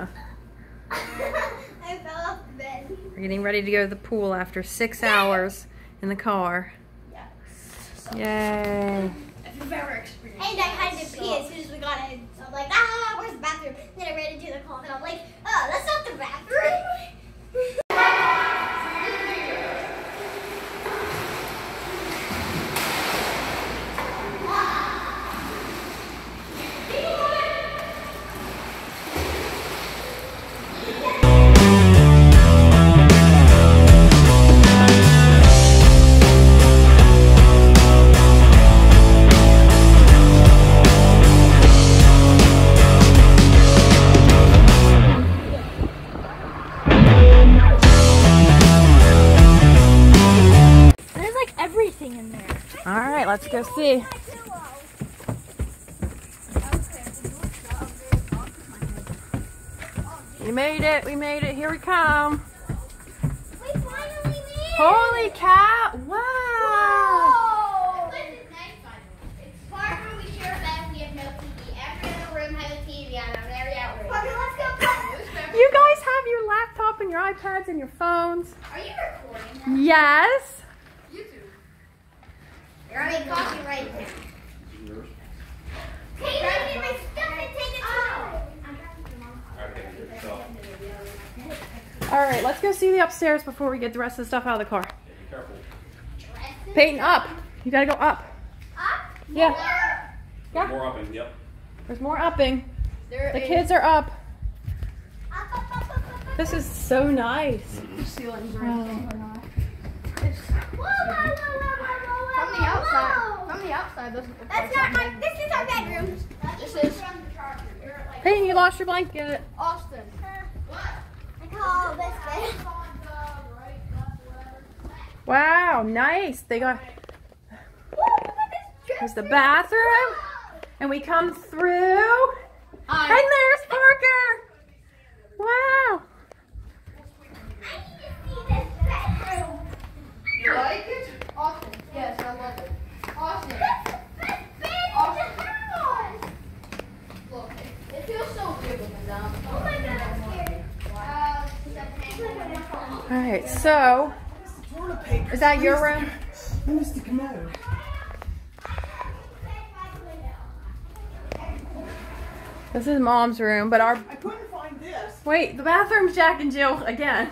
I fell off the bed. We're getting ready to go to the pool after 6 hours in the car. Yes. So yay. If you've ever experienced and I had to pee as soon as we got in. So I'm like, ah, where's the bathroom? And then I ran into the car and I'm like, oh, that's not the bathroom. Alright, let's go see. We made it, we made it. Here we come. We finally made it. Holy cow! Wow! Whoa. It's part where we share a bed, we have no TV. Every other room has a TV on every outlet. Let's go. You guys have your laptop and your iPads and your phones. Are you recording that? Yes. You're already copyrighted now. Can you give me my stuff and take it out? Alright, let's go see the upstairs before we get the rest of the stuff out of the car. Be careful. Peyton, up. You gotta go up. Up? Yeah. More? Yeah. More upping, yep. There's more upping. The kids are up. Up, up, up, up, up. This is so nice. Ceilings are outside doesn't look like something. This is our bedroom. This is from the charger. Like, Peyton, you lost your blanket. Austin. What? I call this bed. Wow, nice. They got. There's the bathroom. And we come through. And there's Parker. Wow. Alright, so, is that your room? This is Mom's room, but our... I couldn't find this. Wait, the bathroom's Jack and Jill again.